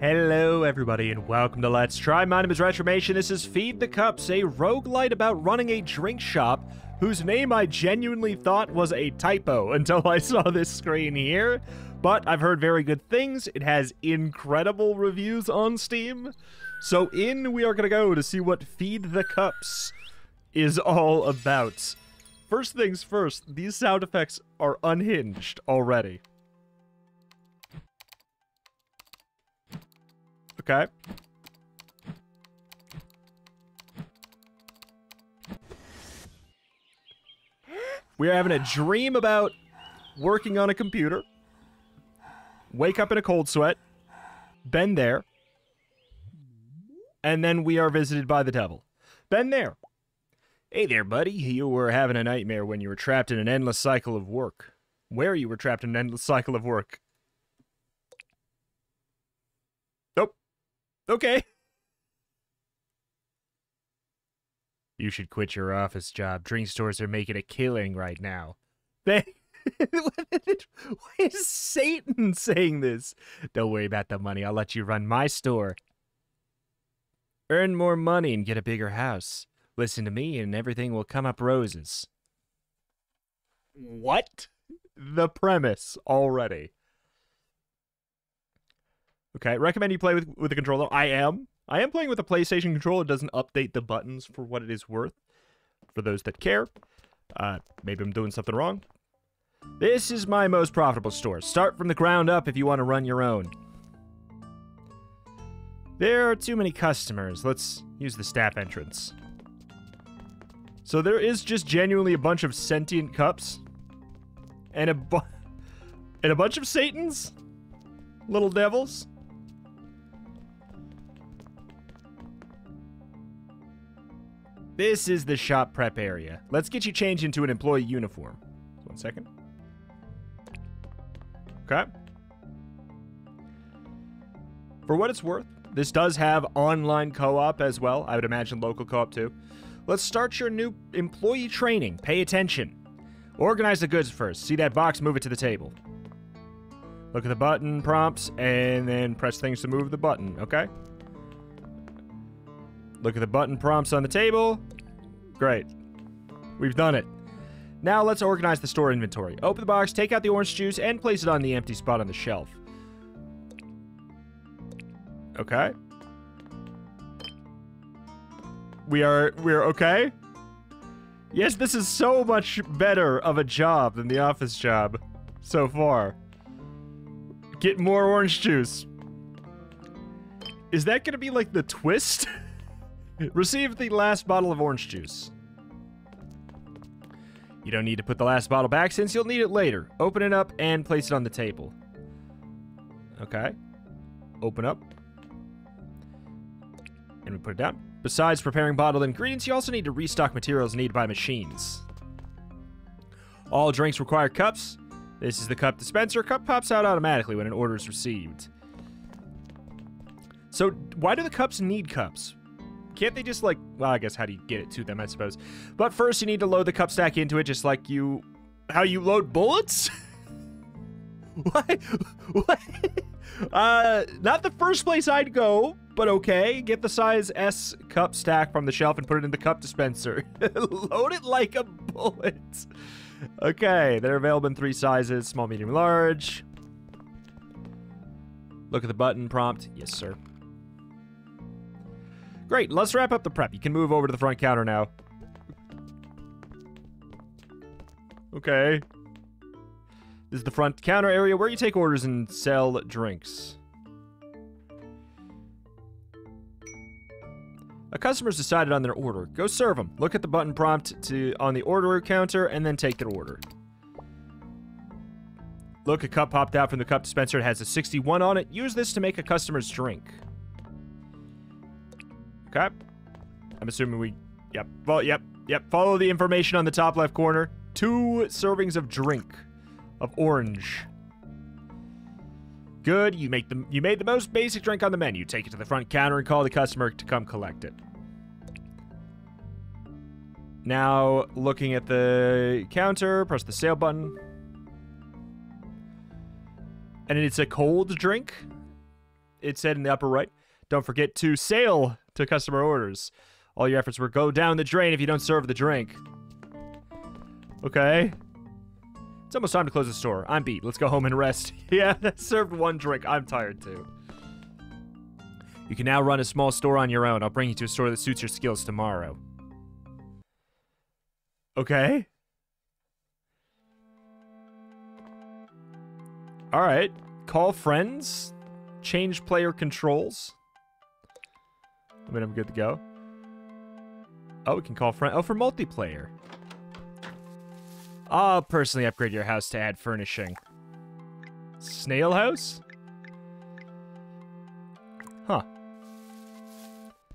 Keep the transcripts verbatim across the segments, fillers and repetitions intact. Hello everybody and welcome to Let's Try. My name is Retromation. This is Feed the Cups, a roguelite about running a drink shop whose name I genuinely thought was a typo until I saw this screen here. But I've heard very good things. It has incredible reviews on Steam. So in we are going to go to see what Feed the Cups is all about. First things first, these sound effects are unhinged already. Okay. We are having a dream about working on a computer. Wake up in a cold sweat. Been there. And then we are visited by the devil. Been there. Hey there, buddy. You were having a nightmare when you were trapped in an endless cycle of work. Where you were trapped in an endless cycle of work. Okay. You should quit your office job. Drink stores are making a killing right now. Why is Satan saying this? Don't worry about the money. I'll let you run my store. Earn more money and get a bigger house. Listen to me and everything will come up roses. What? The premise already. Okay, recommend you play with with a controller. I am. I am playing with a PlayStation controller. It doesn't update the buttons for what it is worth. For those that care. Uh, maybe I'm doing something wrong. This is my most profitable store. Start from the ground up if you want to run your own. There are too many customers. Let's use the staff entrance. So there is just genuinely a bunch of sentient cups. And a, bu and a bunch of Satans? Little devils? This is the shop prep area. Let's get you changed into an employee uniform. One second. Okay. For what it's worth, this does have online co-op as well. I would imagine local co-op too. Let's start your new employee training. Pay attention. Organize the goods first. See that box? Move it to the table. Look at the button prompts and then press things to move the button, okay? Look at the button prompts on the table. Great. We've done it. Now let's organize the store inventory. Open the box, take out the orange juice, and place it on the empty spot on the shelf. Okay. We are, we're okay? Yes, this is so much better of a job than the office job so far. Get more orange juice. Is that gonna be like the twist? Receive the last bottle of orange juice. You don't need to put the last bottle back since you'll need it later. Open it up and place it on the table. Okay. Open up. And we put it down. Besides preparing bottled ingredients, you also need to restock materials needed by machines. All drinks require cups. This is the cup dispenser. Cup pops out automatically when an order is received. So, why do the cups need cups? Can't they just, like... Well, I guess how do you get it to them, I suppose. But first, you need to load the cup stack into it, just like you... How you load bullets? What? What? Uh, not the first place I'd go, but okay. Get the size S cup stack from the shelf and put it in the cup dispenser. Load it like a bullet. Okay, they're available in three sizes, small, medium, large. Look at the button prompt. Yes, sir. Great, let's wrap up the prep. You can move over to the front counter now. Okay. This is the front counter area where you take orders and sell drinks. A customer's decided on their order. Go serve them. Look at the button prompt to on the order counter and then take their order. Look, a cup popped out from the cup dispenser. It has a sixty-one on it. Use this to make a customer's drink. Okay. I'm assuming we... Yep. Well, yep. Yep. Follow the information on the top left corner. Two servings of drink. Of orange. Good, you make the you made the most basic drink on the menu. Take it to the front counter and call the customer to come collect it. Now, looking at the counter, press the sale button. And it's a cold drink. it said in the upper right, don't forget to sail to customer orders. All your efforts will go down the drain if you don't serve the drink. Okay. It's almost time to close the store. I'm beat. Let's go home and rest. Yeah, that served one drink. I'm tired too. You can now run a small store on your own. I'll bring you to a store that suits your skills tomorrow. Okay. Alright. Call friends. Change player controls. I mean, I'm good to go. Oh, we can call friends. Oh, for multiplayer. I'll personally upgrade your house to add furnishing. Snail house? Huh.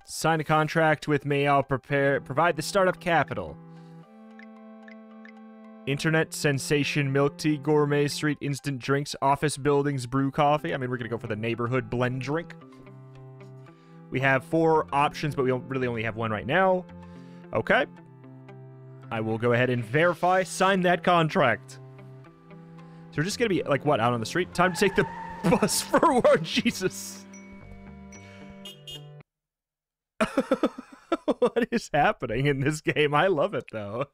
Sign a contract with me. I'll prepare provide the startup capital. Internet sensation, milk tea, gourmet street, instant drinks, office buildings, brew coffee. I mean, we're going to go for the neighborhood blend drink. We have four options, but we really only have one right now. Okay. I will go ahead and verify, sign that contract. So we're just going to be, like, what, out on the street? Time to take the bus for work, Jesus. What is happening in this game? I love it, though.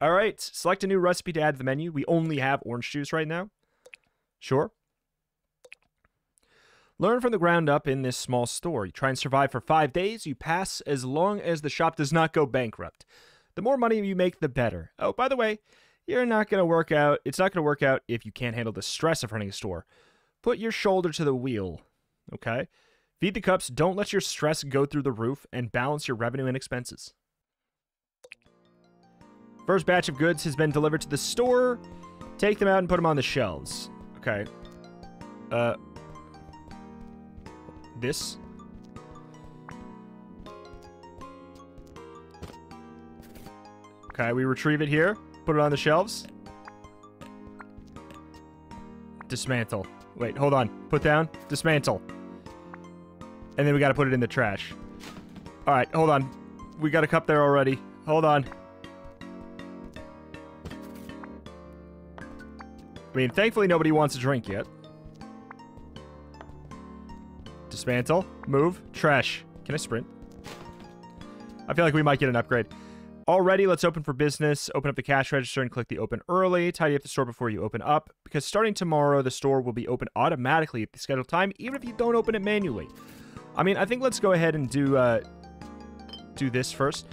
All right, select a new recipe to add to the menu. We only have orange juice right now. Sure. Learn from the ground up in this small store. You try and survive for five days. You pass as long as the shop does not go bankrupt. The more money you make, the better. Oh, by the way, you're not going to work out. It's not going to work out if you can't handle the stress of running a store. Put your shoulder to the wheel, okay? Feed the cups. Don't let your stress go through the roof, and balance your revenue and expenses. First batch of goods has been delivered to the store. Take them out and put them on the shelves. Okay. Uh. This. Okay, we retrieve it here. Put it on the shelves. Dismantle. Wait, hold on. Put down. Dismantle. And then we gotta put it in the trash. Alright, hold on. We got a cup there already. Hold on. I mean, thankfully nobody wants a drink yet. Dismantle. Move. Trash. Can I sprint? I feel like we might get an upgrade. Already, let's open for business. Open up the cash register and click the open early. Tidy up the store before you open up, because starting tomorrow, the store will be open automatically at the scheduled time, even if you don't open it manually. I mean, I think let's go ahead and do, uh, do this first.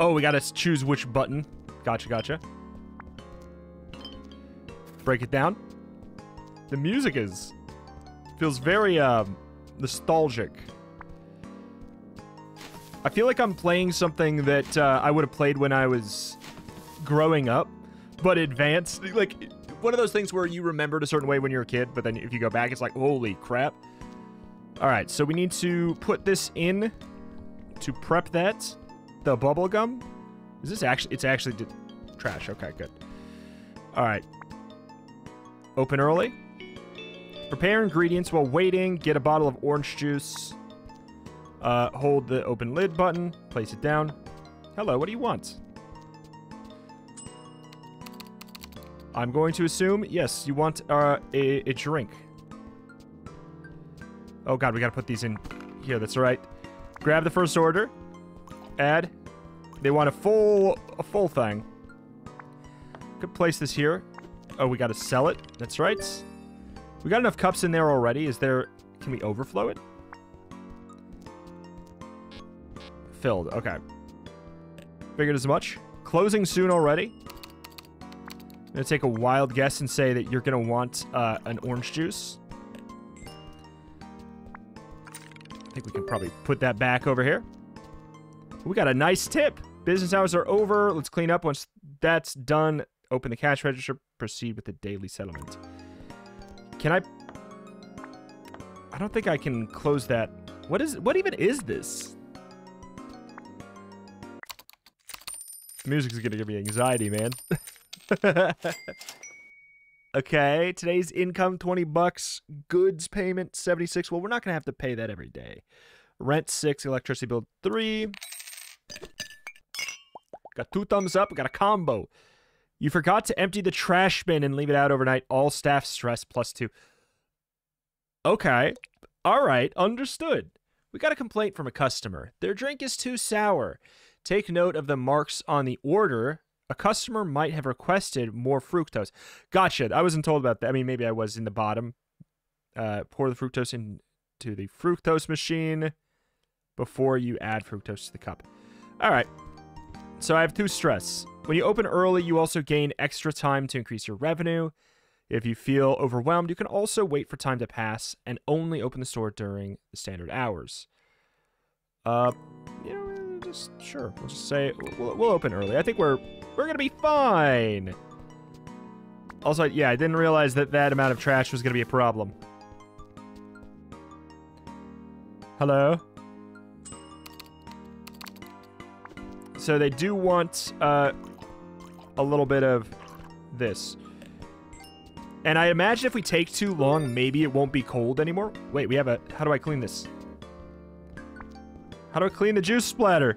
Oh, we gotta choose which button. Gotcha, gotcha. Break it down. The music is... feels very, um, nostalgic. I feel like I'm playing something that uh, I would have played when I was growing up, but advanced. Like, one of those things where you remembered a certain way when you were a kid, but then if you go back, it's like, holy crap. All right, so we need to put this in to prep that. The bubble gum. Is this actually... it's actually trash. Okay, good. All right. Open early. Prepare ingredients while waiting. Get a bottle of orange juice. Uh, hold the open lid button. Place it down. Hello, what do you want? I'm going to assume, yes, you want uh, a, a drink. Oh god, we gotta put these in here, that's right. Grab the first order. Add. They want a full, a full thing. Could place this here. Oh, we gotta sell it. That's right. We got enough cups in there already. Is there... can we overflow it? Filled. Okay. Figured as much. Closing soon already. I'm gonna take a wild guess and say that you're gonna want uh, an orange juice. I think we can probably put that back over here. We got a nice tip. Business hours are over. Let's clean up. Once that's done, open the cash register. Proceed with the daily settlement. Can I... I don't think I can close that. What is... what even is this? Music's gonna give me anxiety, man. Okay, today's income, twenty bucks. Goods payment, seventy-six. Well, we're not gonna have to pay that every day. Rent, six. Electricity bill, three. Got two thumbs up. We got a combo. You forgot to empty the trash bin and leave it out overnight. All staff stress, plus two. Okay. All right, understood. We got a complaint from a customer. Their drink is too sour. Take note of the marks on the order. A customer might have requested more fructose. Gotcha. I wasn't told about that. I mean, maybe I was in the bottom. Uh, pour the fructose into the fructose machine before you add fructose to the cup. All right. So I have two stress. When you open early, you also gain extra time to increase your revenue. If you feel overwhelmed, you can also wait for time to pass and only open the store during the standard hours. Uh, you know, just sure. We'll just say we'll, we'll open early. I think we're... We're gonna be fine. Also, yeah, I didn't realize that that amount of trash was gonna be a problem. Hello? So they do want uh, a little bit of this. And I imagine if we take too long, maybe it won't be cold anymore. Wait, we have a... How do I clean this? How do I clean the juice splatter?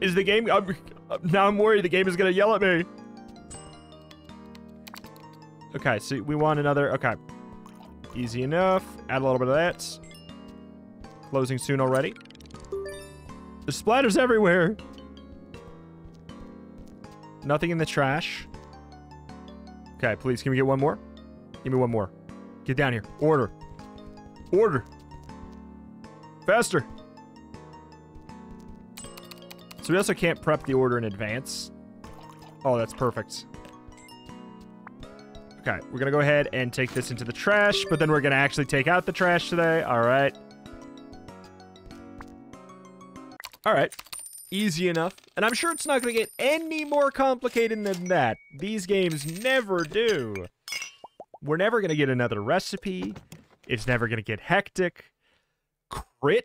Is the game... I'm, now I'm worried the game is going to yell at me. Okay, so we want another... Okay. Easy enough. Add a little bit of that. Closing soon already. The splatter's everywhere. Nothing in the trash. Okay, please, can we get one more? Give me one more. Get down here. Order. Order. Faster. So we also can't prep the order in advance. Oh, that's perfect. Okay, we're gonna go ahead and take this into the trash, but then we're gonna actually take out the trash today. All right. All right, easy enough. And I'm sure it's not gonna get any more complicated than that. These games never do. We're never gonna get another recipe. It's never gonna get hectic. Crit?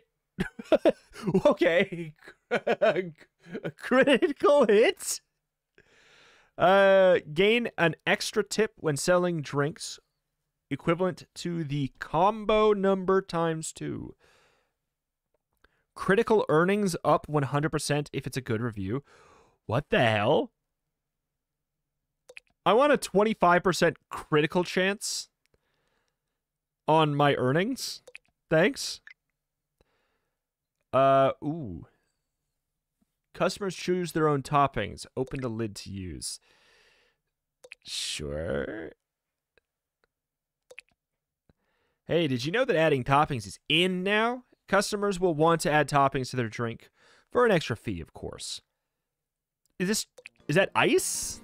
Okay. A critical hit? Uh, gain an extra tip when selling drinks equivalent to the combo number times two. Critical earnings up one hundred percent if it's a good review. What the hell? I want a twenty-five percent critical chance on my earnings. Thanks. Uh, ooh. Customers choose their own toppings. Open the lid to use. Sure. Hey, did you know that adding toppings is in now? Customers will want to add toppings to their drink for an extra fee, of course. Is this... Is that ice?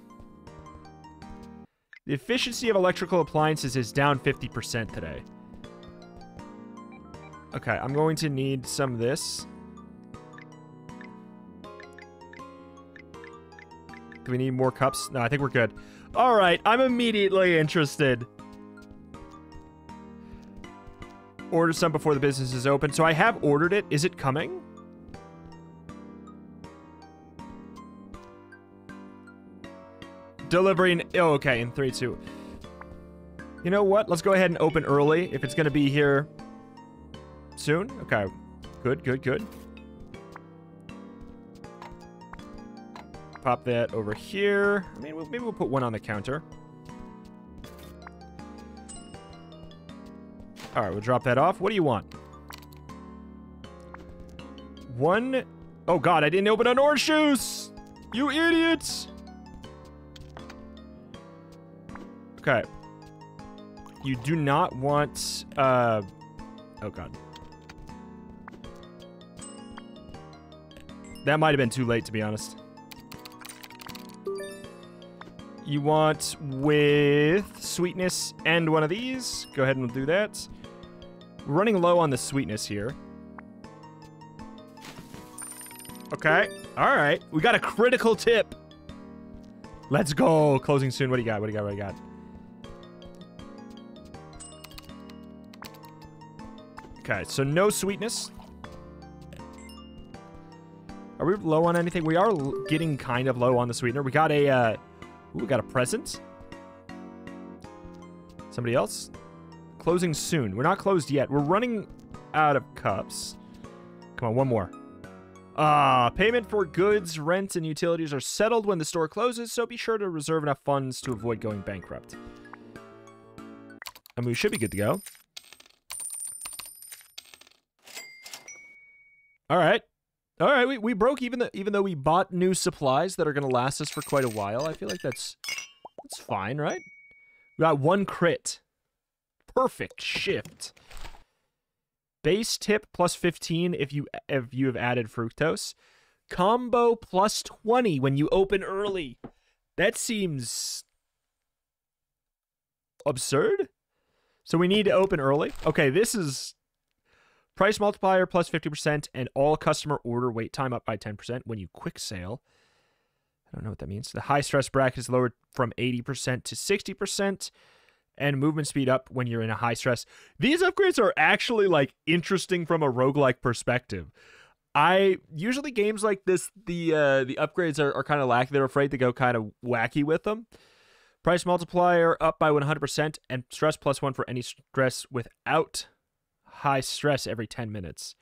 The efficiency of electrical appliances is down fifty percent today. Okay, I'm going to need some of this. Do we need more cups? No, I think we're good. All right, I'm immediately interested. Order some before the business is open. So I have ordered it. Is it coming? Delivery in... Oh, okay, in three, two. You know what? Let's go ahead and open early if it's going to be here soon. Okay, good, good, good. Pop that over here. I mean, we'll, maybe we'll put one on the counter. All right, we'll drop that off. What do you want? One... Oh, God, I didn't open an orange juice! You idiots! Okay. You do not want... Uh... Oh, God. That might have been too late, to be honest. You want with sweetness and one of these. Go ahead and we'll do that. We're running low on the sweetness here. Okay. All right. We got a critical tip. Let's go. Closing soon. What do you got? What do you got? What do you got? Okay. So no sweetness. Are we low on anything? We are getting kind of low on the sweetener. We got a... Uh, Ooh, we got a present. Somebody else? Closing soon. We're not closed yet. We're running out of cups. Come on, one more. Ah, uh, payment for goods, rent, and utilities are settled when the store closes, so be sure to reserve enough funds to avoid going bankrupt. and we should be good to go. All right. All right, we, we broke even, the, even though we bought new supplies that are going to last us for quite a while. I feel like that's, that's fine, right? We got one crit. Perfect shift. Base tip plus fifteen if you if you have added fructose. Combo plus twenty when you open early. That seems absurd. So we need to open early. Okay, this is price multiplier plus fifty percent and all customer order wait time up by ten percent when you quick sale. I don't know what that means. The high stress bracket is lowered from eighty percent to sixty percent. And movement speed up when you're in a high stress. These upgrades are actually, like, interesting from a roguelike perspective. I usually games like this, the uh, the upgrades are, are kind of lack. They're afraid to go kind of wacky with them. Price multiplier up by one hundred percent and stress plus one for any stress without high stress every ten minutes.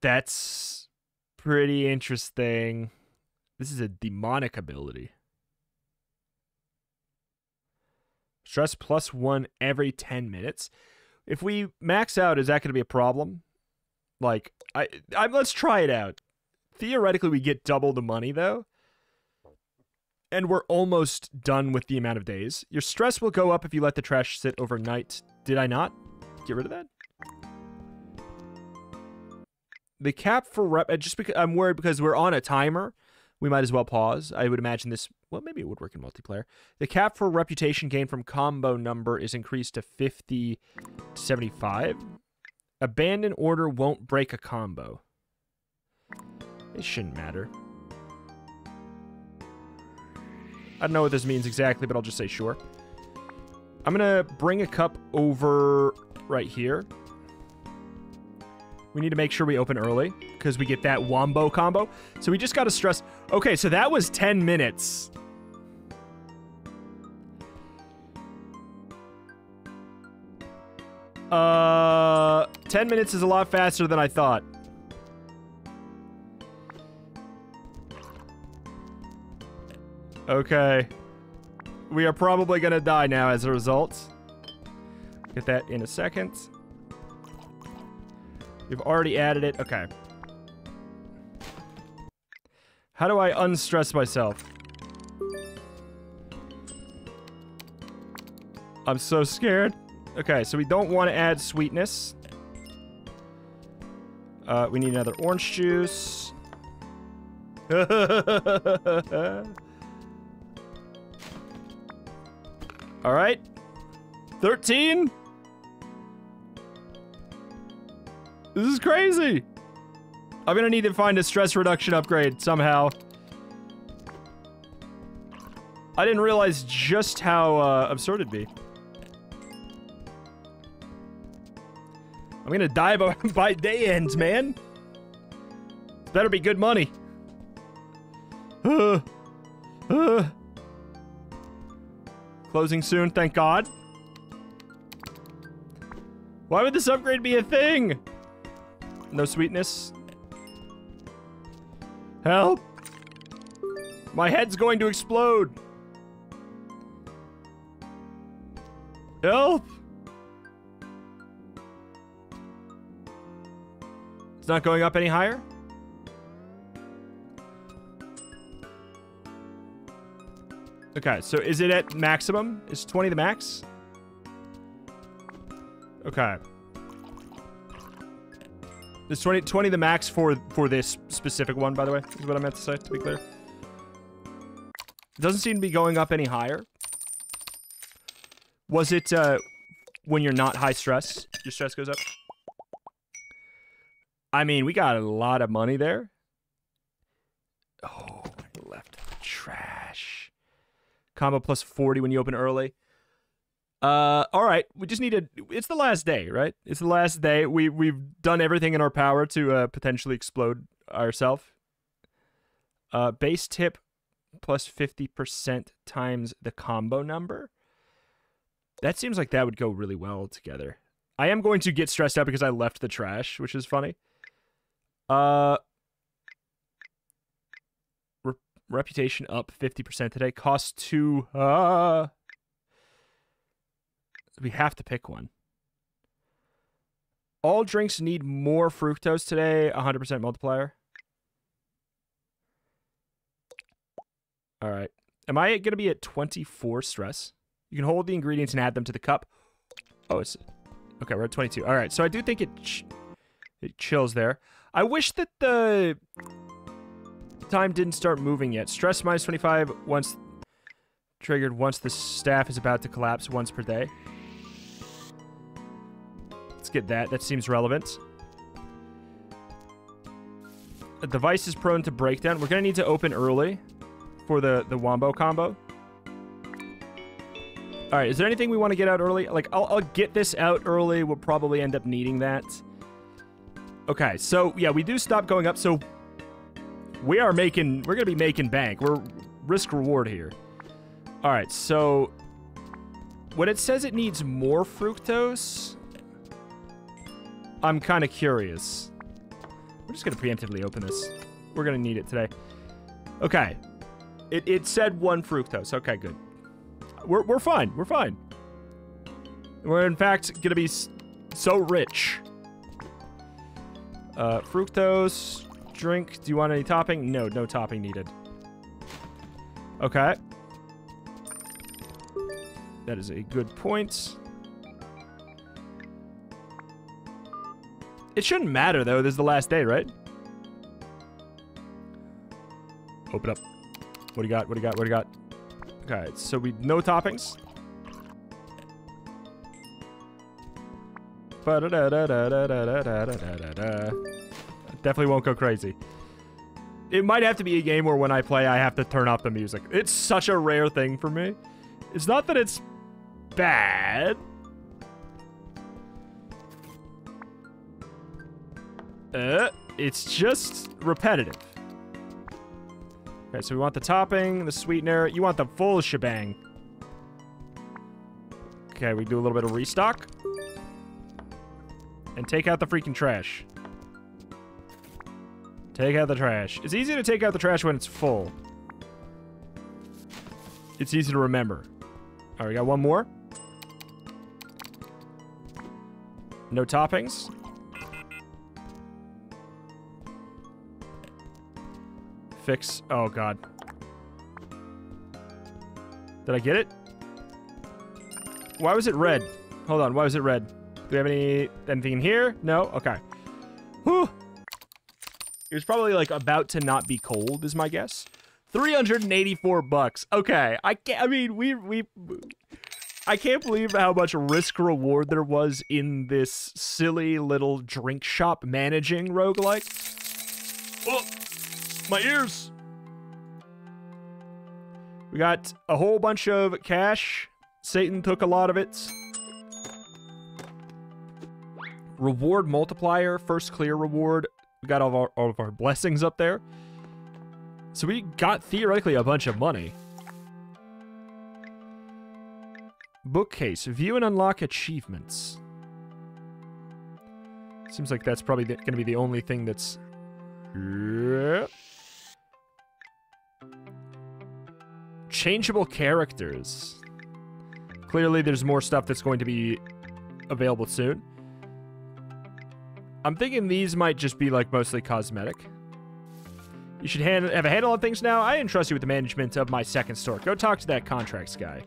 That's pretty interesting. This is a demonic ability. Stress plus one every ten minutes. If we max out, is that going to be a problem? Like, I, I, let's try it out. Theoretically, we get double the money, though. And we're almost done with the amount of days. Your stress will go up if you let the trash sit overnight. Did I not get rid of that? The cap for rep... Just because I'm worried because we're on a timer. We might as well pause. I would imagine this... Well, maybe it would work in multiplayer. The cap for reputation gain from combo number is increased to fifty to seventy-five. Abandon order won't break a combo. It shouldn't matter. I don't know what this means exactly, but I'll just say sure. I'm going to bring a cup over right here. We need to make sure we open early because we get that wombo combo. So we just got to stress... Okay, so that was ten minutes. Uh, ten minutes is a lot faster than I thought. Okay. We are probably going to die now as a result. Get that in a second. You've already added it. Okay. How do I unstress myself? I'm so scared. Okay, so we don't want to add sweetness. Uh, we need another orange juice. All right. thirteen? This is crazy. I'm gonna need to find a stress reduction upgrade somehow. I didn't realize just how uh, absurd it'd be. I'm gonna die by, by day ends, man. Better be good money. Uh, uh. Closing soon, thank God. Why would this upgrade be a thing? No sweetness. Help! My head's going to explode! Help! It's not going up any higher? Okay, so is it at maximum? Is twenty the max? Okay. Is twenty, twenty the max for, for this specific one, by the way, is what I meant to say, to be clear. It doesn't seem to be going up any higher. Was it uh, when you're not high stress, your stress goes up? I mean, we got a lot of money there. Oh, I left the trash. Combo plus forty when you open early. Uh, all right, we just need to, it's the last day, right? It's the last day. We, we've done everything in our power to uh, potentially explode ourselves. Uh, base tip plus fifty percent times the combo number. That seems like that would go really well together. I am going to get stressed out because I left the trash, which is funny. Uh, Reputation up fifty percent today. Cost two. Uh, we have to pick one. All drinks need more fructose today. one hundred percent multiplier. All right. Am I going to be at twenty-four stress? You can hold the ingredients and add them to the cup. Oh, it's... Okay, we're at twenty-two. All right, so I do think it ch it chills there. I wish that the time didn't start moving yet. Stress minus twenty-five once triggered once the staff is about to collapse once per day. Let's get that. That seems relevant. The device is prone to breakdown. We're going to need to open early for the, the Wombo combo. All right, is there anything we want to get out early? Like, I'll, I'll get this out early. We'll probably end up needing that. Okay, so, yeah, we do stop going up. So, we are making... We're going to be making bank. We're risk-reward here. All right, so... When it says it needs more fructose... I'm kind of curious. We're just going to preemptively open this. We're going to need it today. Okay. It, it said one fructose. Okay, good. We're, we're fine. We're fine. We're, in fact, going to be so rich. Uh, fructose, drink. Do you want any topping? No, no topping needed. Okay. That is a good point. It shouldn't matter, though. This is the last day, right? Open up. What do you got? What do you got? What do you got? Okay, so we no toppings. Definitely won't go crazy. It might have to be a game where when I play, I have to turn off the music. It's such a rare thing for me. It's not that it's bad. Uh, it's just repetitive. Okay, so we want the topping, the sweetener. You want the full shebang. Okay, we do a little bit of restock. And take out the freaking trash. Take out the trash. It's easy to take out the trash when it's full. It's easy to remember. All right, we got one more. No toppings. Fix. Oh, God. Did I get it? Why was it red? Hold on. Why was it red? Do we have any anything in here? No? Okay. Whew. It was probably, like, about to not be cold, is my guess. three hundred eighty-four bucks. Okay. I can't... I mean, we... we I can't believe how much risk-reward there was in this silly little drink shop managing roguelike. Well... my ears. We got a whole bunch of cash. Satan took a lot of it. Reward multiplier, first clear reward. We got all of our, all of our blessings up there. So we got theoretically a bunch of money. Bookcase, view and unlock achievements. Seems like that's probably going to be the only thing that's... Yeah. Changeable characters. Clearly, there's more stuff that's going to be available soon. I'm thinking these might just be, like, mostly cosmetic. You should hand have a handle on things now. I entrust you with the management of my second store. Go talk to that contracts guy.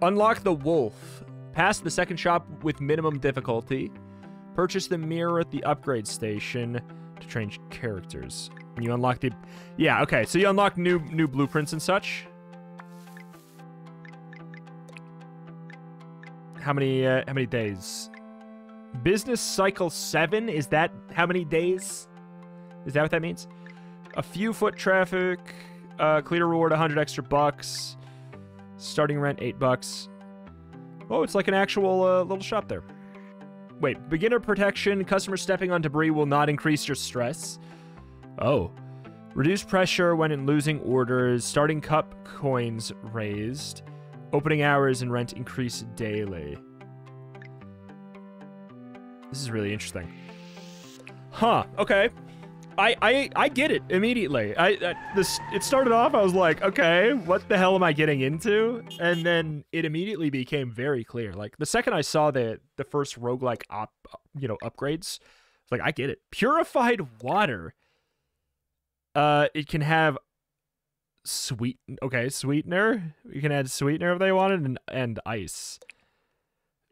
Unlock the wolf. Pass the second shop with minimum difficulty. Purchase the mirror at the upgrade station to change characters. And you unlock the... Yeah, okay. So you unlock new new blueprints and such. How many uh, how many days? Business cycle seven? Is that how many days? Is that what that means? A few foot traffic. Uh, clear reward, one hundred extra bucks. Starting rent, eight bucks. Oh, it's like an actual uh, little shop there. Wait, beginner protection, customers stepping on debris will not increase your stress. Oh. Reduce pressure when in losing orders, starting cup coins raised, opening hours and rent increase daily. This is really interesting. Huh, okay. I, I, I get it immediately. I, I this it started off, I was like, okay, what the hell am I getting into? And then it immediately became very clear. Like the second I saw the the first roguelike op, you know, upgrades, I was like, I get it. Purified water. Uh, it can have sweet. Okay, sweetener. You can add sweetener if they wanted, and and ice.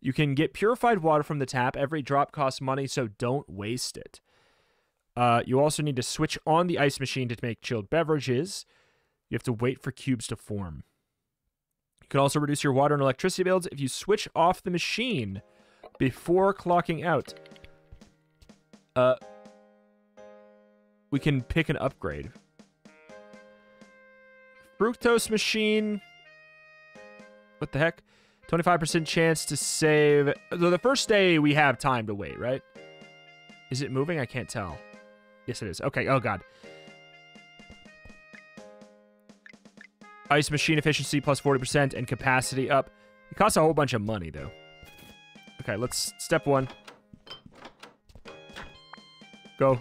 You can get purified water from the tap. Every drop costs money, so don't waste it. Uh, you also need to switch on the ice machine to make chilled beverages. You have to wait for cubes to form. You can also reduce your water and electricity bills if you switch off the machine before clocking out. Uh, we can pick an upgrade. Fructose machine. What the heck? twenty-five percent chance to save. The first day we have time to wait, right? Is it moving? I can't tell. Yes, it is. Okay. Oh, God. Ice machine efficiency plus forty percent and capacity up. It costs a whole bunch of money, though. Okay, let's... Step one. Go.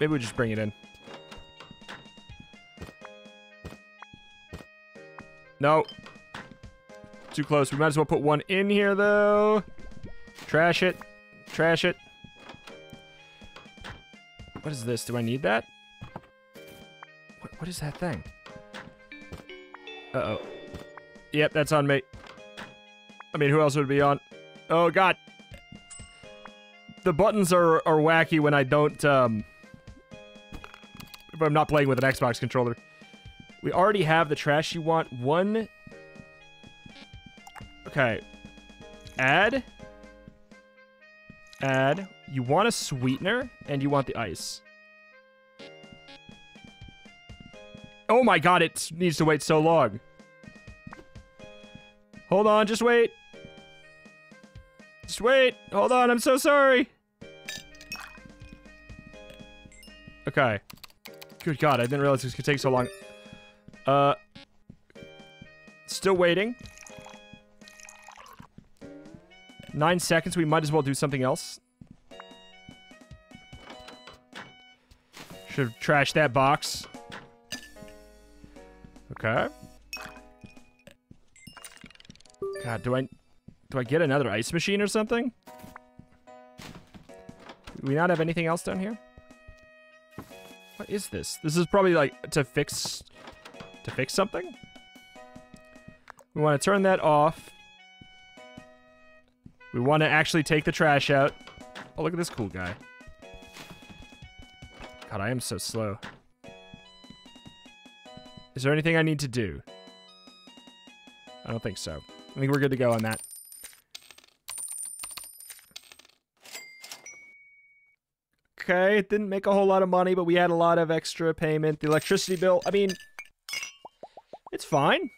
Maybe we just bring it in. No. Too close. We might as well put one in here, though. Trash it. Trash it. What is this? Do I need that? What, what is that thing? Uh-oh. Yep, that's on me. I mean, who else would it be on? Oh, God. The buttons are, are wacky when I don't, um... if I'm not playing with an Xbox controller. We already have the trash you want. One... Okay. Add... Add... You want a sweetener, and you want the ice. Oh my god, it needs to wait so long. Hold on, just wait. Just wait. Hold on, I'm so sorry. Okay. Good god, I didn't realize this could take so long. Uh, still waiting. Nine seconds, we might as well do something else. Should have trashed that box. Okay. God, do I... Do I get another ice machine or something? Do we not have anything else down here? What is this? This is probably, like, to fix... To fix something? We want to turn that off. We want to actually take the trash out. Oh, look at this cool guy. God, I am so slow. Is there anything I need to do? I don't think so. I think we're good to go on that. Okay, it didn't make a whole lot of money, but we had a lot of extra payment. The electricity bill, I mean, it's fine.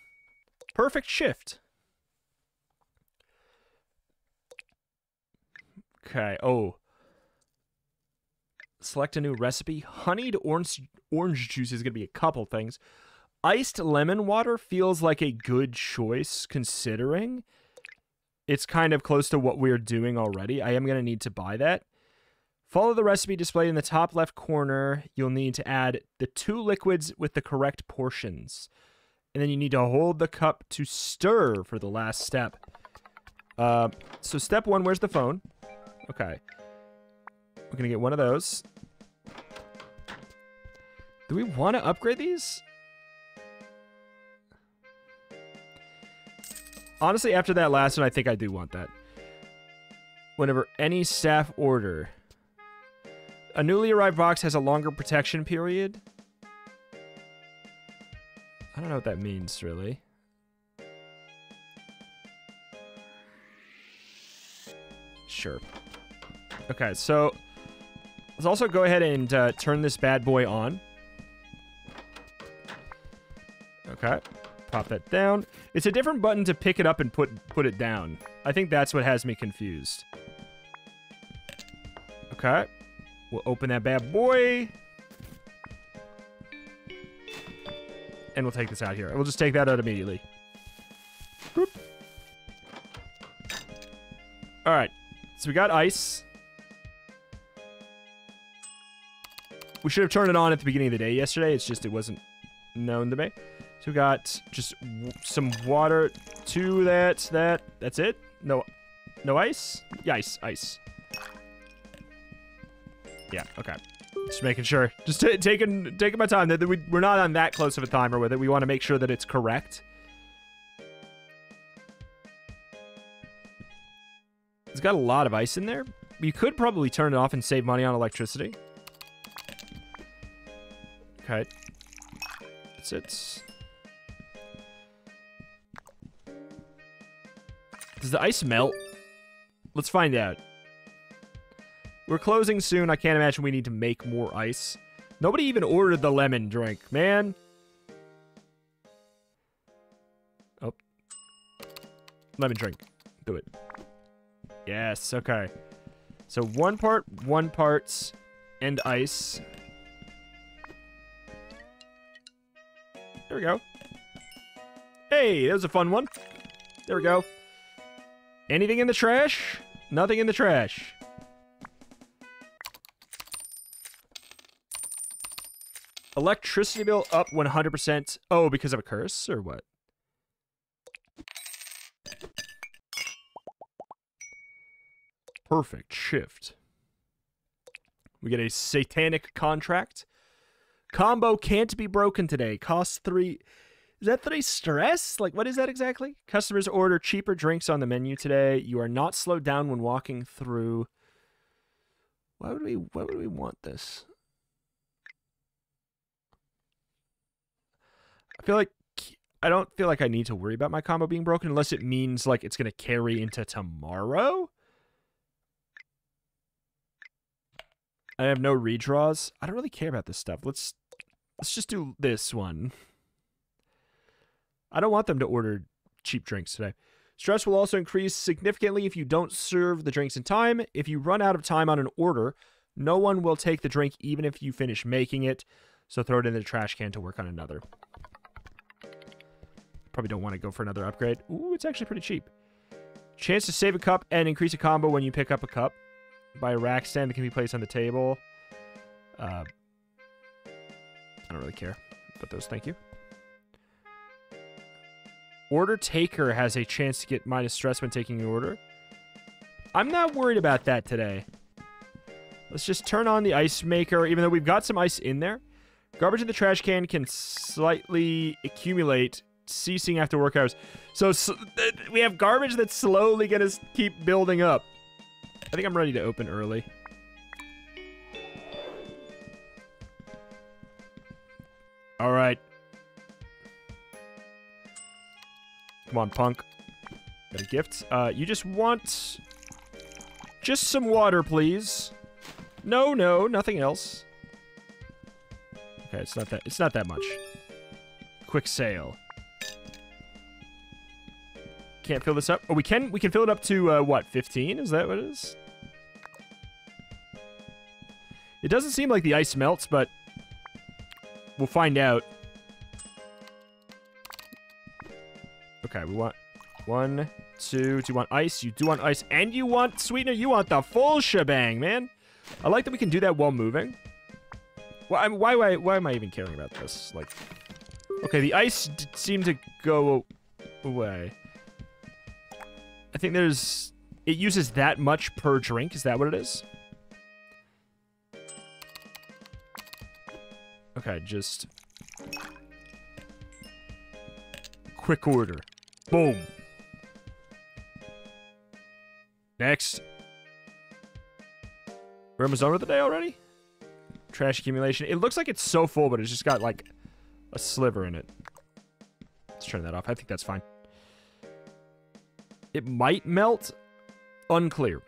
Perfect shift. Okay, oh. Select a new recipe. Honeyed orange orange juice is going to be a couple things. Iced lemon water feels like a good choice, considering it's kind of close to what we're doing already. I am going to need to buy that. Follow the recipe displayed in the top left corner. You'll need to add the two liquids with the correct portions. And then you need to hold the cup to stir for the last step. Uh, so step one, where's the phone? Okay. We're going to get one of those. Do we want to upgrade these? Honestly, after that last one, I think I do want that. Whenever any staff order. A newly arrived box has a longer protection period. I don't know what that means, really. Sure. Okay, so... Let's also go ahead and uh, turn this bad boy on. Okay. Pop that down. It's a different button to pick it up and put put it down. I think that's what has me confused. Okay. We'll open that bad boy. And we'll take this out here. We'll just take that out immediately. Boop. All right. So we got ice. We should have turned it on at the beginning of the day yesterday. It's just it wasn't known to me. So we got just w some water to that. That that's it. No, no ice. Yeah, ice, ice. Yeah. Okay. Just making sure. Just t taking taking my time. That we we're not on that close of a timer with it. We want to make sure that it's correct. It's got a lot of ice in there. You could probably turn it off and save money on electricity. Okay. That's it. Does the ice melt? Let's find out. We're closing soon. I can't imagine we need to make more ice. Nobody even ordered the lemon drink, man. Oh. Lemon drink. Do it. Yes, okay. So one part, one parts, and ice. There we go. Hey, that was a fun one. There we go. Anything in the trash? Nothing in the trash. Electricity bill up one hundred percent. Oh, because of a curse or what? Perfect shift. We get a satanic contract. Combo can't be broken today. Cost three. Is that three stress? Like, what is that exactly? Customers order cheaper drinks on the menu today. You are not slowed down when walking through. Why would we? Why would we want this? I feel like I don't feel like I need to worry about my combo being broken unless it means like it's gonna carry into tomorrow. I have no redraws. I don't really care about this stuff. Let's let's just do this one. I don't want them to order cheap drinks today. Stress will also increase significantly if you don't serve the drinks in time. If you run out of time on an order, no one will take the drink even if you finish making it. So throw it in the trash can to work on another. Probably don't want to go for another upgrade. Ooh, it's actually pretty cheap. Chance to save a cup and increase a combo when you pick up a cup. By a rack stand that can be placed on the table. Uh, I don't really care about those. Thank you. Order taker has a chance to get minus stress when taking your order. I'm not worried about that today. Let's just turn on the ice maker, even though we've got some ice in there. Garbage in the trash can can slightly accumulate, ceasing after work hours. So, so th we have garbage that's slowly going to keep building up. I think I'm ready to open early. All right. Come on, punk. Got a gift. Uh, you just want... Just some water, please. No, no, nothing else. Okay, it's not that, it's not that much. Quick sale. Can't fill this up. Oh, we can we can fill it up to uh, what, fifteen? Is that what it is? It doesn't seem like the ice melts, but we'll find out. Okay, we want one, two. Do you want ice? You do want ice, and you want sweetener. You want the full shebang, man. I like that we can do that while moving. Why? Why? Why? Why am I even caring about this? Like, okay, the ice d seemed to go away. I think there's... It uses that much per drink. Is that what it is? Okay, just... Quick order. Boom. Next. We're almost done with the day already? Trash accumulation. It looks like it's so full, but it's just got, like, a sliver in it. Let's turn that off. I think that's fine. It might melt. Unclear.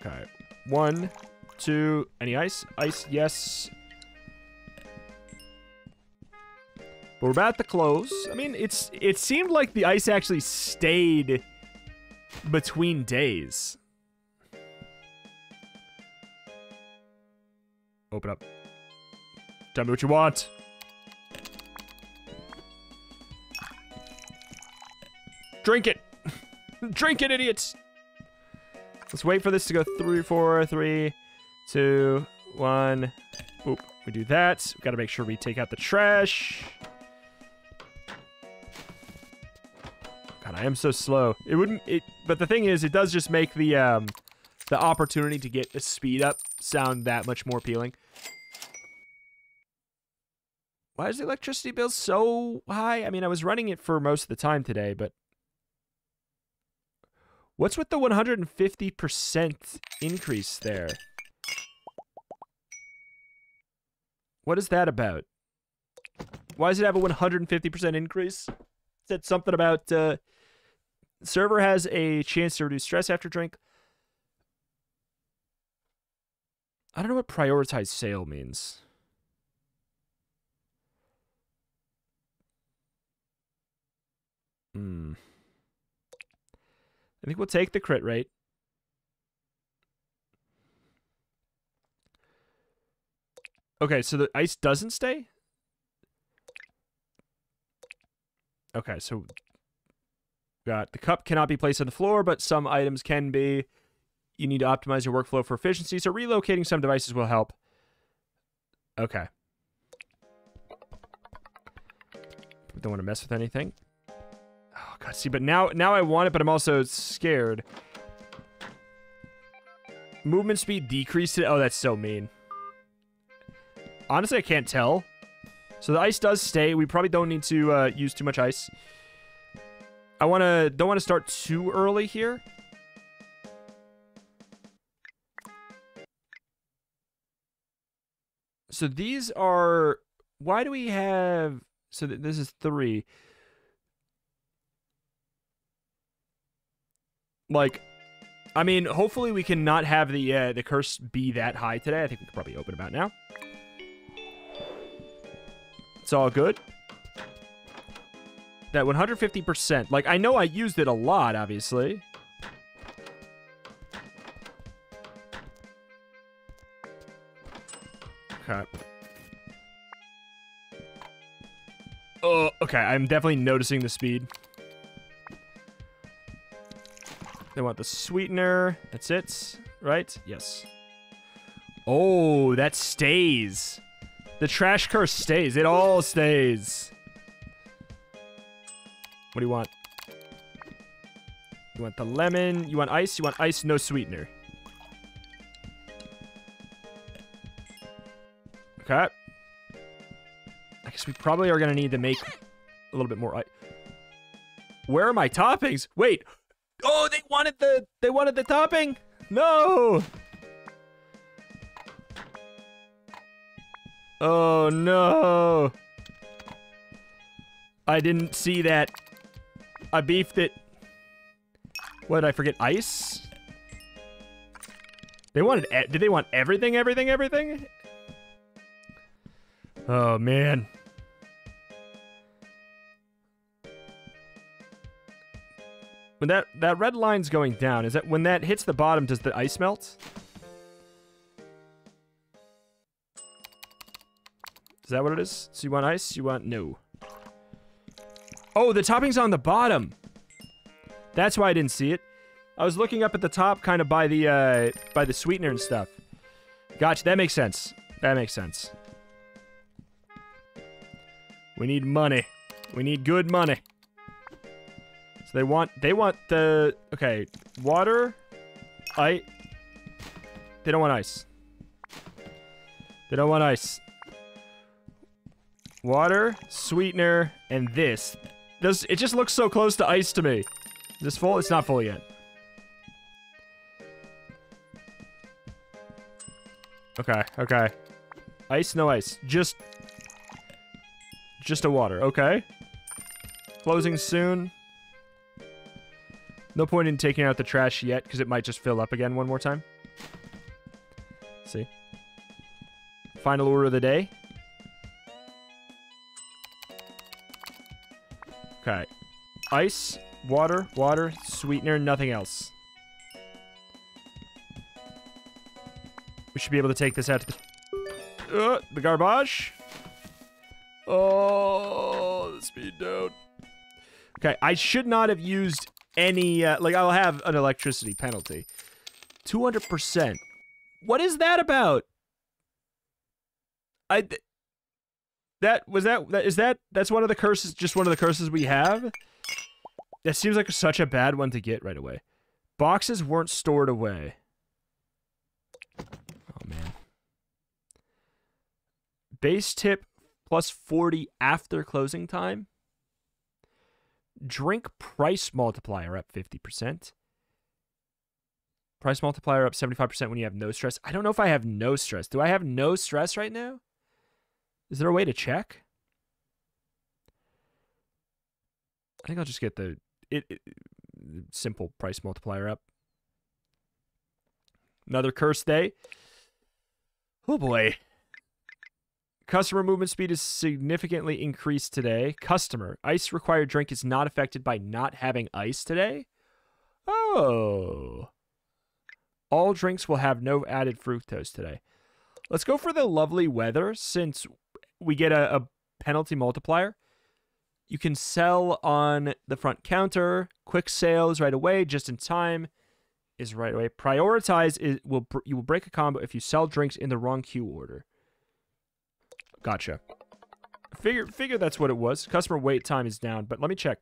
Okay. One, two, any ice? Ice, yes. But we're about to close. I mean, it's it seemed like the ice actually stayed between days. Open up. Tell me what you want. Drink it! Drink it, idiots! Let's wait for this to go through. Four, three, two, one. Oop, we do that. We've got to make sure we take out the trash. God, I am so slow. It wouldn't it but the thing is, it does just make the um the opportunity to get a speed up sound that much more appealing. Why is the electricity bill so high? I mean, I was running it for most of the time today, but what's with the one hundred fifty percent increase there? What is that about? Why does it have a one hundred fifty percent increase? Is that something about uh, server has a chance to reduce stress after drink? I don't know what prioritize sale means. Hmm. I think we'll take the crit rate. Okay, so the ice doesn't stay? Okay, so got the cup cannot be placed on the floor, but some items can be. You need to optimize your workflow for efficiency, so relocating some devices will help. Okay. Don't want to mess with anything. Oh, God, see, but now, now I want it, but I'm also scared. Movement speed decreased. Oh, that's so mean. Honestly, I can't tell. So the ice does stay. We probably don't need to uh, use too much ice. I want to... Don't want to start too early here. So these are... Why do we have... So th this is three... Like, I mean, hopefully we can not have the uh, the curse be that high today. I think we can probably open about now. It's all good. That one hundred fifty percent. Like, I know I used it a lot, obviously. Okay. Oh, okay. I'm definitely noticing the speed. They want the sweetener. That's it, right? Yes. Oh, that stays. The trash curse stays. It all stays. What do you want? You want the lemon. You want ice. You want ice, no sweetener. Okay. I guess we probably are going to need to make a little bit more ice. Where are my toppings? Wait. Oh, they wanted the they wanted the topping. No. Oh no. I didn't see that. I beefed it. What did I forget? Ice? They wanted e did they want everything, everything, everything? Oh man. When that, that red line's going down, is that when that hits the bottom, does the ice melt? Is that what it is? So you want ice? You want no. Oh, the topping's on the bottom. That's why I didn't see it. I was looking up at the top kind of by the uh, by the sweetener and stuff. Gotcha, that makes sense. That makes sense. We need money. We need good money. They want, they want the, okay, water, ice, they don't want ice. They don't want ice. Water, sweetener, and this. This, it just looks so close to ice to me. Is this full? It's not full yet. Okay, okay. Ice, no ice. Just, just a water, okay. Closing soon. No point in taking out the trash yet, because it might just fill up again one more time. Let's see. Final order of the day. Okay. Ice, water, water, sweetener, nothing else. We should be able to take this out to the... Uh, the garbage. Oh, the speed down. Okay, I should not have used... Any, uh, like, I'll have an electricity penalty. two hundred percent. What is that about? I... Th that... Was that... that is that... That's one of the curses... Just one of the curses we have? That seems like such a bad one to get right away. Boxes weren't stored away. Oh, man. Base tip plus forty after closing time. Drink price multiplier up fifty percent. Price multiplier up seventy-five percent when you have no stress. I don't know if I have no stress. Do I have no stress right now? Is there a way to check? I think I'll just get the it, it, simple price multiplier up. Another curse day. Oh, boy. Customer movement speed is significantly increased today. Customer. Ice required drink is not affected by not having ice today. Oh. All drinks will have no added fructose today. Let's go for the lovely weather since we get a, a penalty multiplier. You can sell on the front counter. Quick sales right away. Just in time is right away. Prioritize is will you will break a combo if you sell drinks in the wrong queue order. Gotcha. Figure figure that's what it was. Customer wait time is down, but let me check.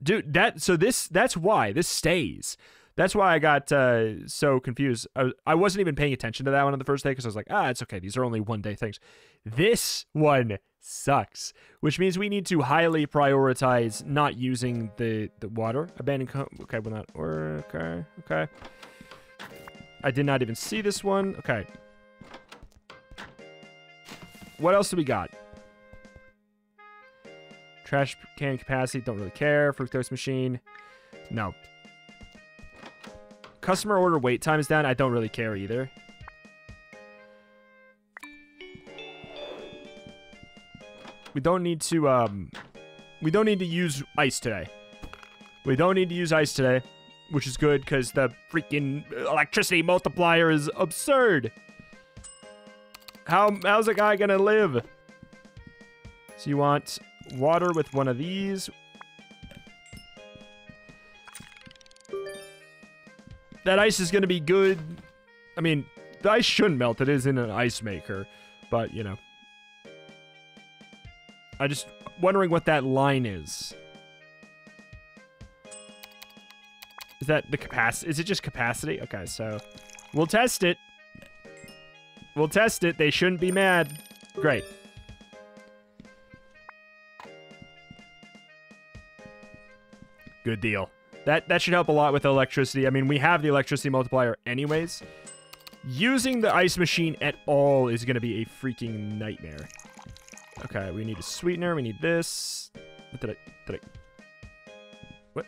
Dude, that so this that's why this stays. That's why I got uh, so confused. I, I wasn't even paying attention to that one on the first day because I was like, ah, it's okay. These are only one-day things. This one sucks, which means we need to highly prioritize not using the, the water. Abandoned... Okay, will not work. Okay, okay. I did not even see this one. Okay. What else do we got? Trash can capacity. Don't really care. Fructose machine. No. Customer order wait time is down. I don't really care either. We don't need to, um... We don't need to use ice today. We don't need to use ice today, which is good because the freaking electricity multiplier is absurd. How, how's a guy gonna live? So you want water with one of these. That ice is going to be good. I mean, the ice shouldn't melt. It is in an ice maker. But, you know. I'm just wondering what that line is. Is that the capacity? Is it just capacity? Okay, so we'll test it. We'll test it. They shouldn't be mad. Great. Good deal. That, that should help a lot with electricity. I mean, we have the electricity multiplier anyways. Using the ice machine at all is going to be a freaking nightmare. Okay, we need a sweetener. We need this. What did I... Did I... What?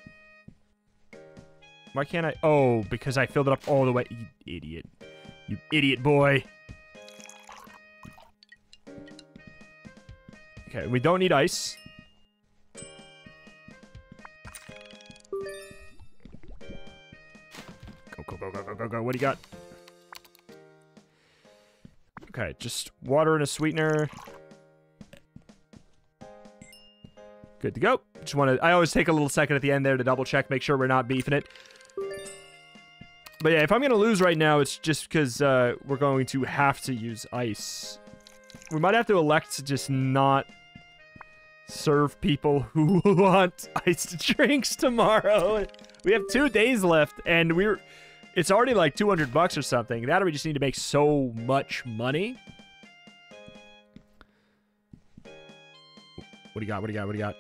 Why can't I... Oh, because I filled it up all the way. You idiot. You idiot boy. Okay, we don't need ice. Go, go, go, go, go. What do you got? Okay, just water and a sweetener. Good to go. Just want to... I always take a little second at the end there to double check, make sure we're not beefing it. But yeah, if I'm going to lose right now, it's just because uh, we're going to have to use ice. We might have to elect to just not serve people who want iced drinks tomorrow. We have two days left, and we're... It's already like two hundred bucks or something. Now we just need to make so much money. What do you got? What do you got? What do you got?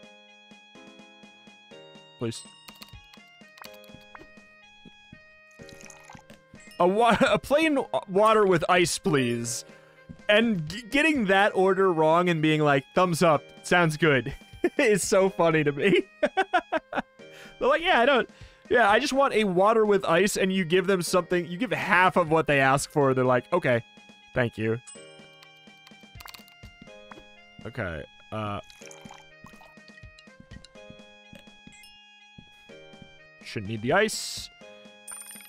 Please. A, wa a plain water with ice, please. And g getting that order wrong and being like, thumbs up, sounds good. Is so funny to me. They're like, yeah, I don't... Yeah, I just want a water with ice, and you give them something. You give half of what they ask for. They're like, okay, thank you. Okay. Uh, shouldn't need the ice.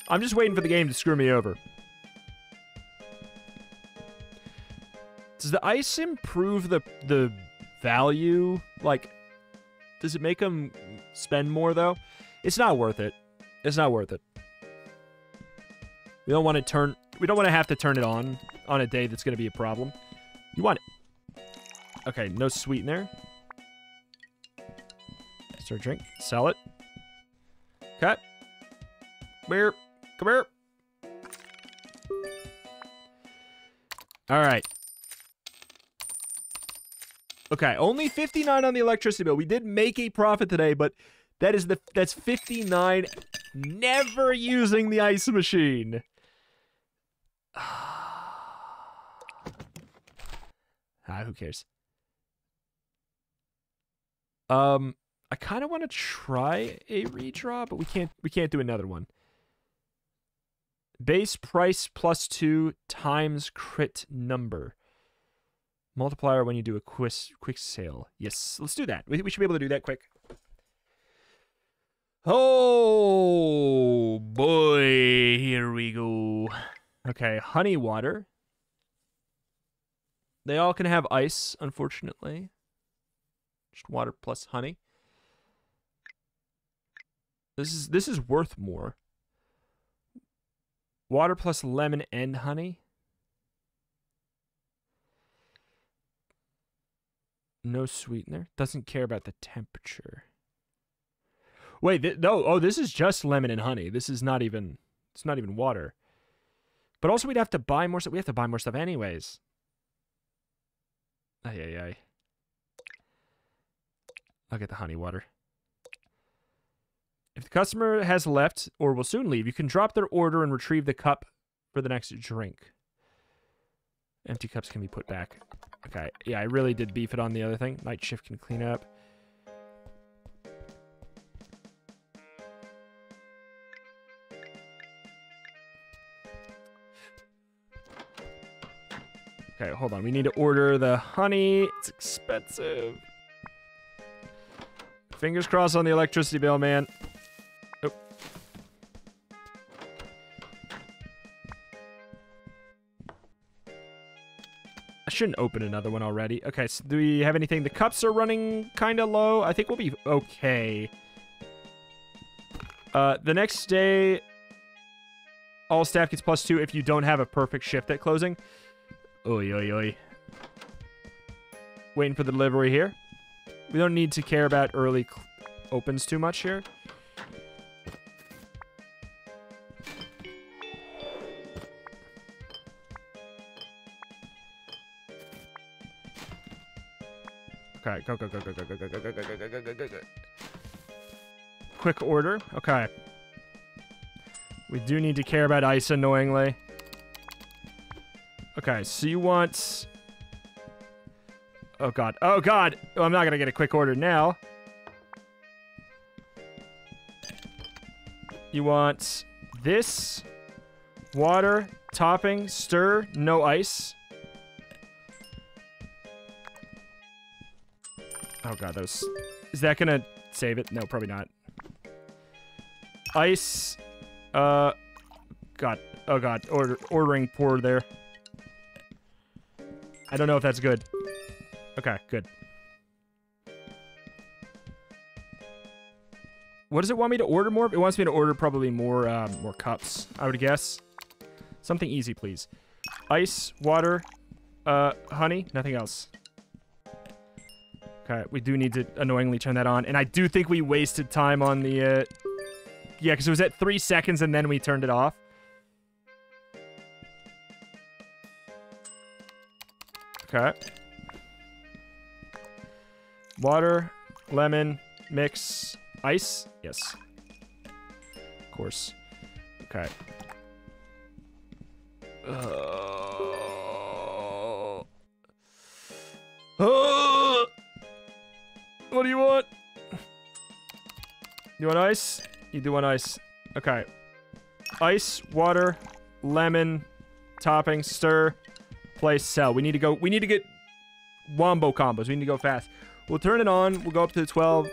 I'm just waiting for the game to screw me over. Does the ice improve the the value? Like, does it make them spend more though? It's not worth it. It's not worth it. We don't want to turn... We don't want to have to turn it on on a day that's going to be a problem. You want it. Okay, no sweetener. That's our drink. Sell it. Okay. Come here. Come here. All right. Okay, only fifty-nine on the electricity bill. We did make a profit today, but that is the that's fifty-nine never using the ice machine. Ah, who cares? Um, I kind of want to try a redraw, but we can't we can't do another one. Base price plus two times crit number. Multiplier when you do a quick, quick sale. Yes, let's do that. We, we should be able to do that quick. Oh, boy. Here we go. Okay, honey water. They all can have ice, unfortunately. Just water plus honey. This is, this is worth more. Water plus lemon and honey. No sweetener. Doesn't care about the temperature. Wait, th no. Oh, this is just lemon and honey. This is not even. It's not even water. But also, we'd have to buy more stuff. We have to buy more stuff, anyways. Ay ay ay. I'll get the honey water. If the customer has left or will soon leave, you can drop their order and retrieve the cup for the next drink. Empty cups can be put back. Okay, yeah, I really did beef it on the other thing. Night shift can clean up. Okay, hold on. We need to order the honey. It's expensive. Fingers crossed on the electricity bill, man. Oh. I shouldn't open another one already. Okay, so do we have anything? The cups are running kind of low. I think we'll be okay. Uh, the next day, all staff gets plus two if you don't have a perfect shift at closing. Oi, oi, oi. Waiting for the delivery here. We don't need to care about early opens too much here. Okay, go, go, go, go, go, go, go, go, go, go, go, go, go, go, go, go. Quick order. Okay. We do need to care about ice, annoyingly. Okay, so you want... Oh, God. Oh, God! Oh, I'm not going to get a quick order now. You want this, water, topping, stir, no ice. Oh, God, that was... Is that going to save it? No, probably not. Ice. Uh, God. Oh, God. Order, ordering pour there. I don't know if that's good. Okay, good. What does it want me to order more? It wants me to order probably more um, more cups, I would guess. Something easy, please. Ice, water, uh, honey, nothing else. Okay, we do need to annoyingly turn that on. And I do think we wasted time on the... Uh... Yeah, because it was at three seconds and then we turned it off. Okay. Water, lemon, mix, ice. Yes. Of course. Okay. Uh, uh, what do you want? You want ice? You do want ice. Okay. Ice, water, lemon, topping, stir, place, sell. We need to go. We need to get wombo combos. We need to go fast. We'll turn it on. We'll go up to the twelve.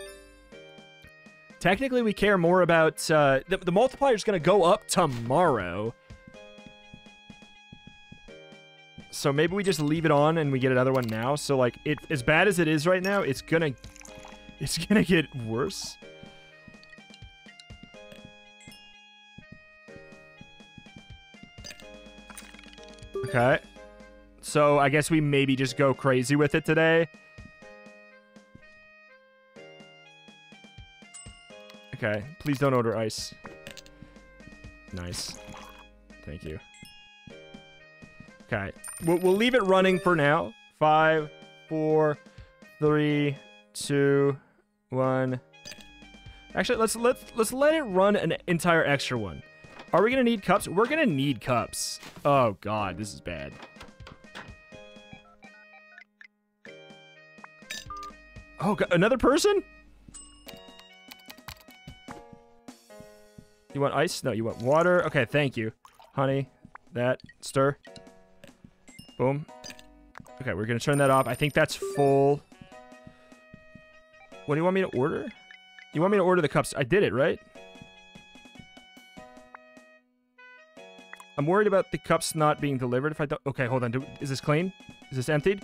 Technically, we care more about... Uh, the, the multiplier's going to go up tomorrow. So maybe we just leave it on and we get another one now. So, like, it as bad as it is right now, it's going to... It's going to get worse. Okay. So I guess we maybe just go crazy with it today. Okay. Please don't order ice. Nice. Thank you. Okay. We'll, we'll leave it running for now. Five, four, three, two, one. Actually, let's let's let's let it run an entire extra one. Are we gonna need cups? We're gonna need cups. Oh god, this is bad. Oh god, another person? You want ice? No, you want water. Okay, thank you. Honey, that, stir. Boom. Okay, we're gonna turn that off. I think that's full. What do you want me to order? You want me to order the cups? I did it, right? I'm worried about the cups not being delivered if I don't... Okay, hold on. Do, is this clean? Is this emptied?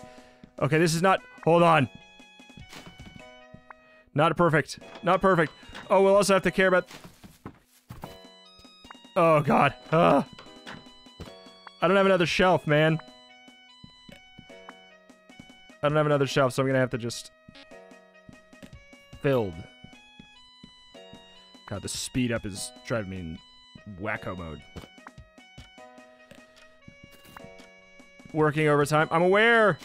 Okay, this is not... Hold on. Not perfect. Not perfect. Oh, we'll also have to care about... Oh, God. Uh, I don't have another shelf, man. I don't have another shelf, so I'm gonna have to just... Filled. God, the speed up is driving me in wacko mode. Working overtime. I'm aware!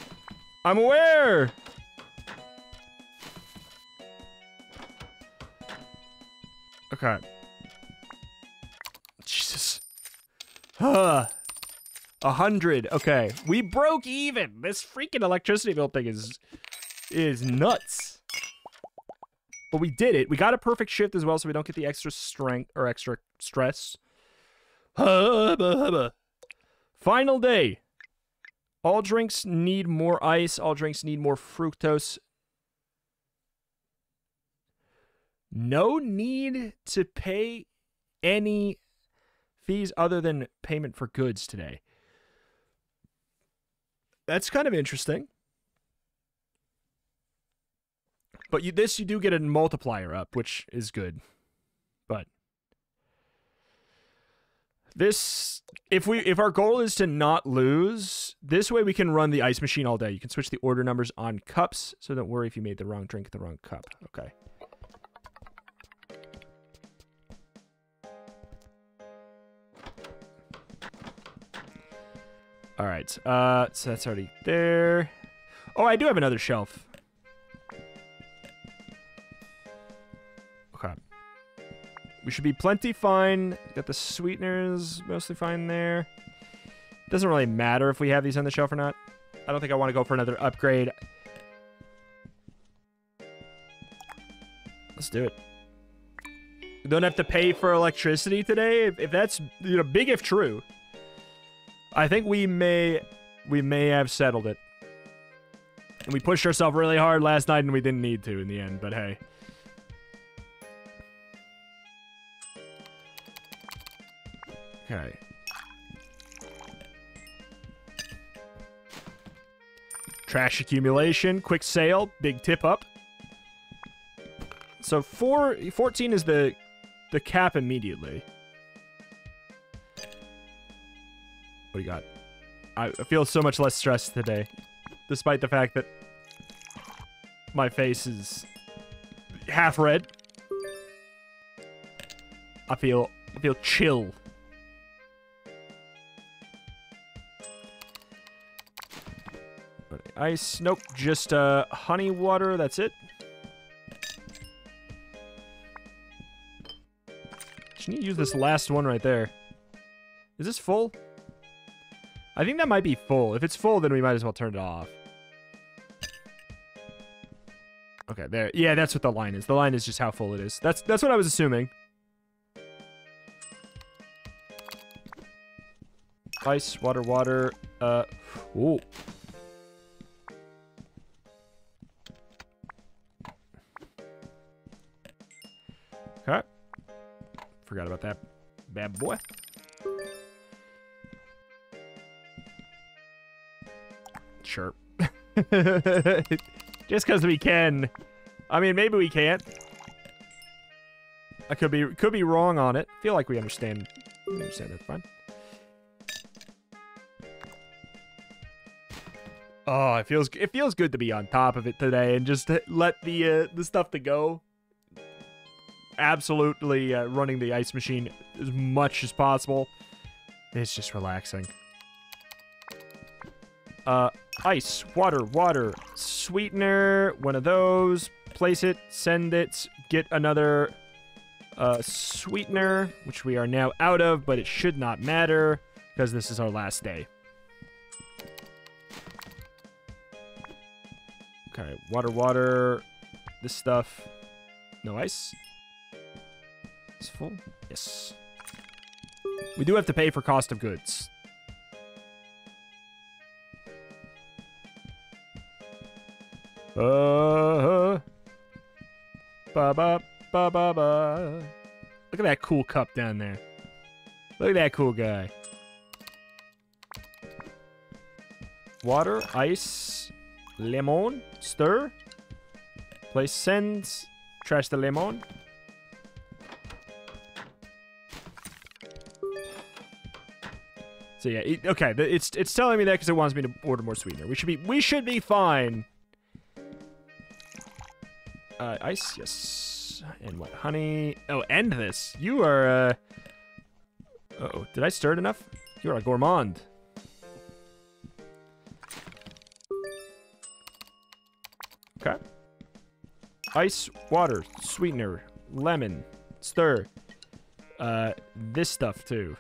I'm aware! Okay. Jesus. Huh. A hundred. Okay. We broke even! This freaking electricity bill thing is... is nuts. But we did it. We got a perfect shift as well, so we don't get the extra strength or extra stress. Hubba, hubba. Final day. All drinks need more ice. All drinks need more fructose. No need to pay any fees other than payment for goods today. That's kind of interesting. But you, this, you do get a multiplier up, which is good. But this, if we, if our goal is to not lose, this way we can run the ice machine all day. You can switch the order numbers on cups, so don't worry if you made the wrong drink at the wrong cup. Okay. All right. Uh, so that's already there. Oh, I do have another shelf. We should be plenty fine. Got the sweeteners mostly fine there. Doesn't really matter if we have these on the shelf or not. I don't think I want to go for another upgrade. Let's do it. You don't have to pay for electricity today. If, if that's, you know, big if true. I think we may we may have settled it. And we pushed ourselves really hard last night and we didn't need to in the end, but hey. Okay. Trash accumulation, quick sale, big tip up. So four, fourteen is the the cap immediately. What do you got? I feel so much less stressed today, despite the fact that my face is half red. I feel I feel chill. Ice, nope, just uh, honey water, that's it. Just need to use this last one right there. Is this full? I think that might be full. If it's full, then we might as well turn it off. Okay, there. Yeah, that's what the line is. The line is just how full it is. That's, that's what I was assuming. Ice, water, water. Uh, ooh. Okay. Forgot about that bad boy. Sure. Just because we can. I mean, maybe we can't. I could be could be wrong on it. Feel like we understand. We understand that's fine. Oh, it feels it feels good to be on top of it today and just let the uh, the stuff to go. Absolutely uh, running the ice machine as much as possible. It's just relaxing. Uh, ice, water, water, sweetener, one of those. Place it, send it, get another uh, sweetener, which we are now out of, but it should not matter because this is our last day. Okay, water, water, this stuff. No ice. It's full. Yes. We do have to pay for cost of goods. Uh, ba ba ba ba ba. Look at that cool cup down there. Look at that cool guy. Water, ice, lemon, stir. Place sends. Trash the lemon. So yeah, it, okay. It's it's telling me that because it wants me to order more sweetener. We should be we should be fine. Uh, ice, yes. And what, honey? Oh, end this. You are, uh... Uh-oh, did I stir it enough? You are a gourmand. Okay. Ice, water, sweetener, lemon, stir. Uh, this stuff, too.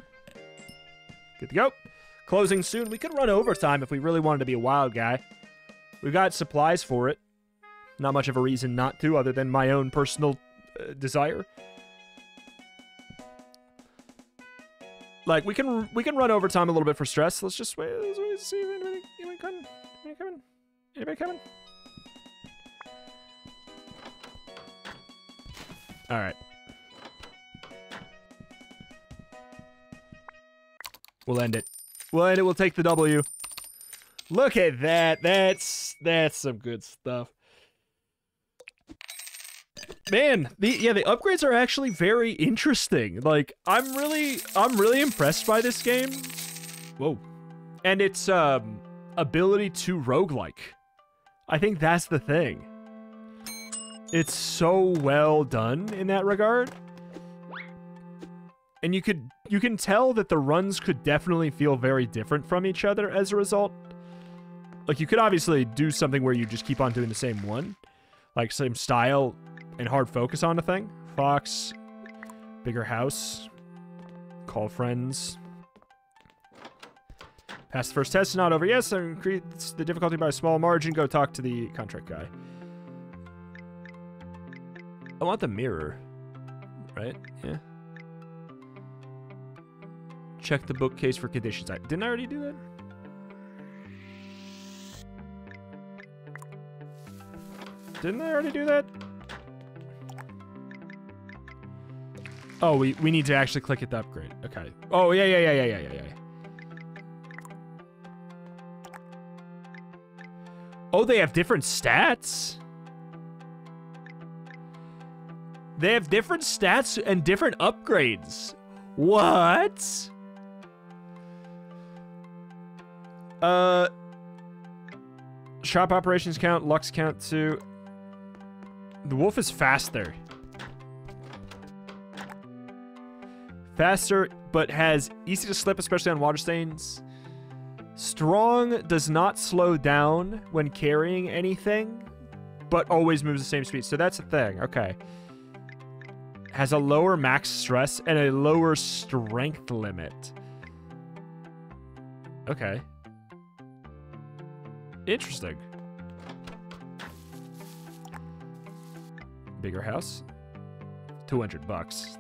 Good to go. Closing soon. We could run overtime if we really wanted to be a wild guy. We've got supplies for it. Not much of a reason not to, other than my own personal uh, desire. Like, we can we can run overtime a little bit for stress. Let's just wait. Let's wait to see if anybody, anybody coming. Anybody coming? Anybody coming? All right. We'll end it. We'll end it. We'll take the W. Look at that. That's that's some good stuff. Man, the yeah, the upgrades are actually very interesting. Like, I'm really I'm really impressed by this game. Whoa. And its um ability to roguelike. I think that's the thing. It's so well done in that regard. And you could you can tell that the runs could definitely feel very different from each other as a result. Like, you could obviously do something where you just keep on doing the same one. Like, same style. And hard focus on a thing. Fox. Bigger house. Call friends. Pass the first test. Not over. Yes, I increase the difficulty by a small margin. Go talk to the contract guy. I want the mirror. Right? Yeah. Check the bookcase for conditions. I, didn't I already do that? Didn't I already do that? Oh, we, we need to actually click it to upgrade. Okay. Oh, yeah, yeah, yeah, yeah, yeah, yeah, yeah. Oh, they have different stats? They have different stats and different upgrades. What? Uh, shop operations count, Lux count too. The wolf is faster. Faster, but has easy to slip, especially on water stains. Strong does not slow down when carrying anything, but always moves the same speed. So that's a thing. Okay. Has a lower max stress and a lower strength limit. Okay. Interesting. Bigger house. two hundred bucks.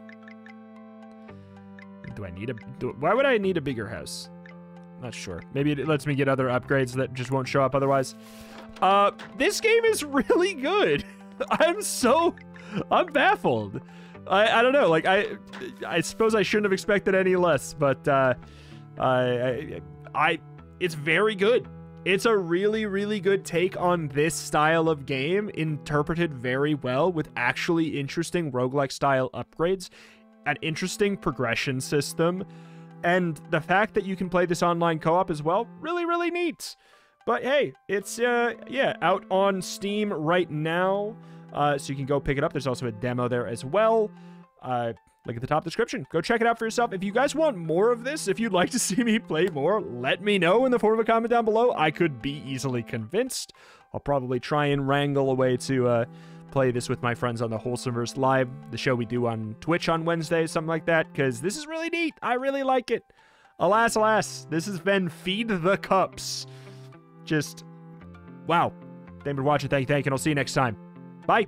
Do I need a... Do, why would I need a bigger house? Not sure. Maybe it lets me get other upgrades that just won't show up otherwise. Uh, this game is really good. I'm so... I'm baffled. I, I don't know. Like, I I suppose I shouldn't have expected any less, but uh, I, I, I... It's very good. It's a really, really good take on this style of game, interpreted very well with actually interesting roguelike style upgrades. An interesting progression system, and the fact that you can play this online co-op as well, really, really neat. But hey, it's, uh, yeah, out on Steam right now. Uh, so you can go pick it up. There's also a demo there as well. Uh, link at the top description. Go check it out for yourself. If you guys want more of this, if you'd like to see me play more, let me know in the form of a comment down below. I could be easily convinced. I'll probably try and wrangle a way to uh, play this with my friends on the Wholesomeverse Live, the show we do on Twitch on Wednesdays, something like that, because this is really neat. I really like it. Alas, alas, this has been Feed the Cups. Just, wow. Thank you for watching. Thank you, thank you, and I'll see you next time. Bye.